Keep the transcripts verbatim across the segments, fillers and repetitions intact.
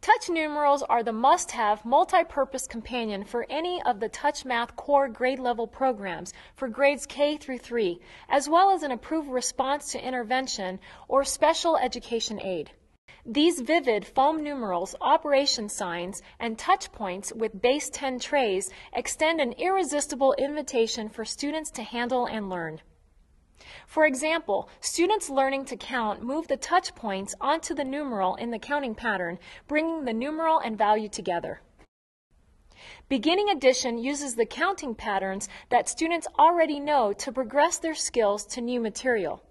Touch numerals are the must-have multi-purpose companion for any of the TouchMath core grade-level programs for grades K through three, as well as an approved response to intervention or special education aid. These vivid foam numerals, operation signs, and touch points with base ten trays extend an irresistible invitation for students to handle and learn. For example, students learning to count move the touch points onto the numeral in the counting pattern, bringing the numeral and value together. Beginning addition uses the counting patterns that students already know to progress their skills to new material.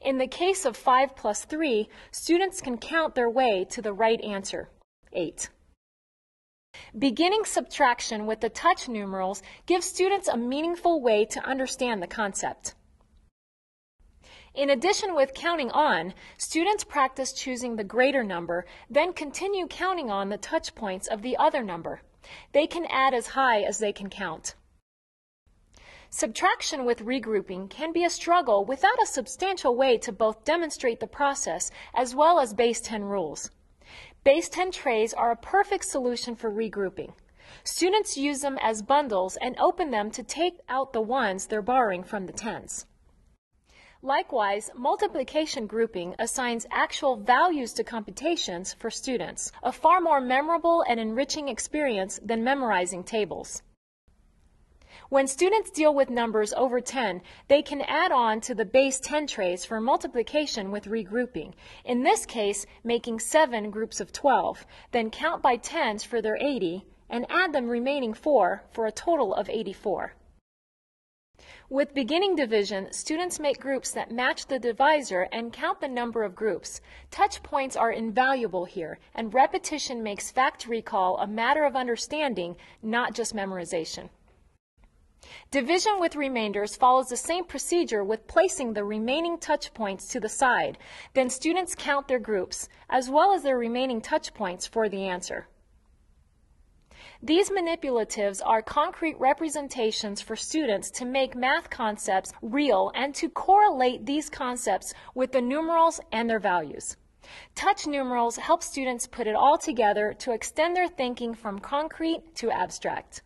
In the case of five plus three, students can count their way to the right answer, eight. Beginning subtraction with the touch numerals gives students a meaningful way to understand the concept. In addition with counting on, students practice choosing the greater number, then continue counting on the touch points of the other number. They can add as high as they can count. Subtraction with regrouping can be a struggle without a substantial way to both demonstrate the process as well as base ten rules. base ten trays are a perfect solution for regrouping. Students use them as bundles and open them to take out the ones they're borrowing from the tens. Likewise, multiplication grouping assigns actual values to computations for students, a far more memorable and enriching experience than memorizing tables. When students deal with numbers over ten, they can add on to the base ten trays for multiplication with regrouping, in this case making seven groups of twelve, then count by tens for their eighty, and add them remaining four for a total of eighty-four. With beginning division, students make groups that match the divisor and count the number of groups. Touch points are invaluable here, and repetition makes fact recall a matter of understanding, not just memorization. Division with remainders follows the same procedure with placing the remaining touch points to the side. Then students count their groups, as well as their remaining touch points for the answer. These manipulatives are concrete representations for students to make math concepts real and to correlate these concepts with the numerals and their values. Touch numerals help students put it all together to extend their thinking from concrete to abstract.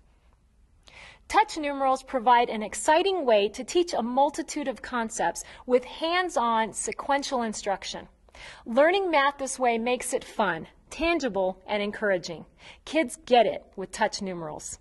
Touch numerals provide an exciting way to teach a multitude of concepts with hands-on sequential instruction. Learning math this way makes it fun, tangible, and encouraging. Kids get it with touch numerals.